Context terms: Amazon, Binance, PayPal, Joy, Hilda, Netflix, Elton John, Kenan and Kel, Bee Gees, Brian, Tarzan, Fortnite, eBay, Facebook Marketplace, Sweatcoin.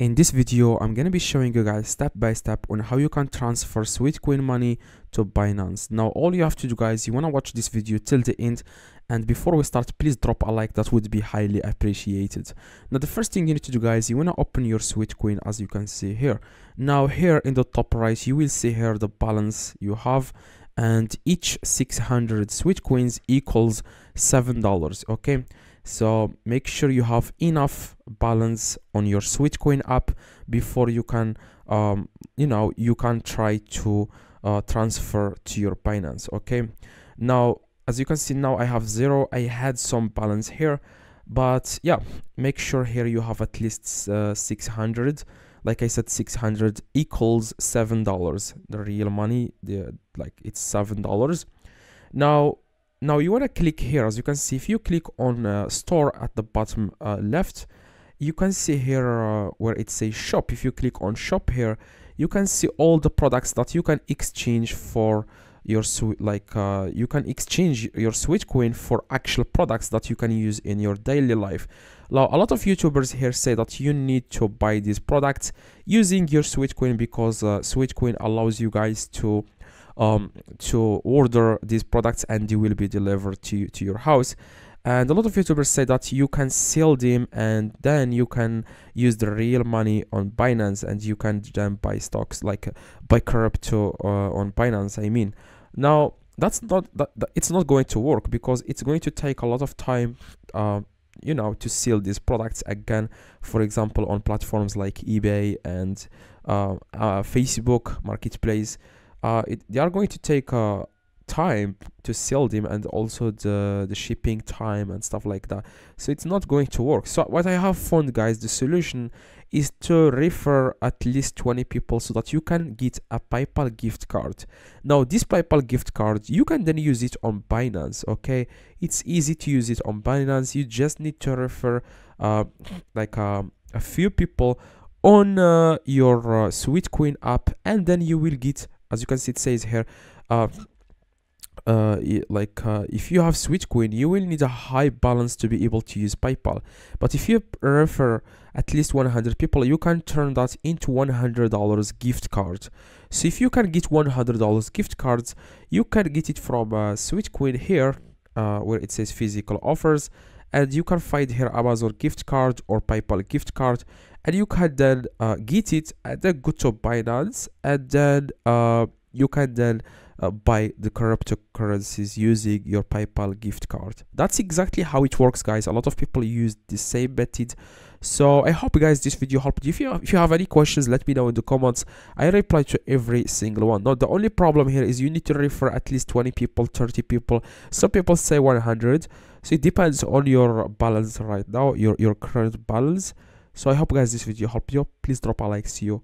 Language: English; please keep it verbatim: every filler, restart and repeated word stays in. In this video, I'm gonna be showing you guys step by step on how you can transfer Sweatcoin money to Binance. Now, all you have to do, guys, you wanna watch this video till the end. And before we start, please drop a like, that would be highly appreciated. Now, the first thing you need to do, guys, you wanna open your Sweatcoin as you can see here. Now, here in the top right, you will see here the balance you have. And each six hundred Sweatcoins equals seven dollars, okay? So make sure you have enough balance on your Sweatcoin app before you can, um, you know, you can try to uh, transfer to your Binance, okay? Now, as you can see, now I have zero. I had some balance here, but yeah, make sure here you have at least uh, six hundred. Like I said, six hundred equals seven dollars. The real money, the, like it's seven dollars. Now, Now you want to click here. As you can see, if you click on uh, store at the bottom uh, left, you can see here uh, where it says shop. If you click on shop here, you can see all the products that you can exchange for your sweat, like uh, you can exchange your Sweatcoin for actual products that you can use in your daily life. Now, a lot of YouTubers here say that you need to buy these products using your Sweatcoin because uh, Sweatcoin allows you guys to Um, to order these products and they will be delivered to, to your house. And a lot of YouTubers say that you can sell them and then you can use the real money on Binance and you can then buy stocks, like buy crypto uh, on Binance, I mean. Now, that's not, that, that, it's not going to work because it's going to take a lot of time, uh, you know, to sell these products again, for example, on platforms like eBay and uh, uh, Facebook Marketplace. Uh, it, they are going to take uh, time to sell them and also the, the shipping time and stuff like that. So it's not going to work. So what I have found, guys, the solution is to refer at least twenty people so that you can get a PayPal gift card. Now, this PayPal gift card, you can then use it on Binance, okay? It's easy to use it on Binance. You just need to refer uh, like um, a few people on uh, your uh, Sweatcoin app, and then you will get, as you can see, it says here, uh, uh, like uh, if you have Sweatcoin, you will need a high balance to be able to use PayPal. But if you refer at least one hundred people, you can turn that into one hundred dollars gift card. So if you can get one hundred dollars gift cards, you can get it from uh, Sweatcoin here, uh, where it says physical offers. And you can find here Amazon gift card or PayPal gift card, and you can then uh, get it and then go to Binance, and then uh, you can then uh, buy the cryptocurrencies using your PayPal gift card. That's exactly how it works, guys. A lot of people use the same method. So I hope, guys, this video helped you. If you, if you have any questions, let me know in the comments. I reply to every single one. Now, the only problem here is you need to refer at least twenty people, thirty people. Some people say one hundred. So it depends on your balance right now, your, your current balance. So I hope, guys, this video helped you. Please drop a like. See you.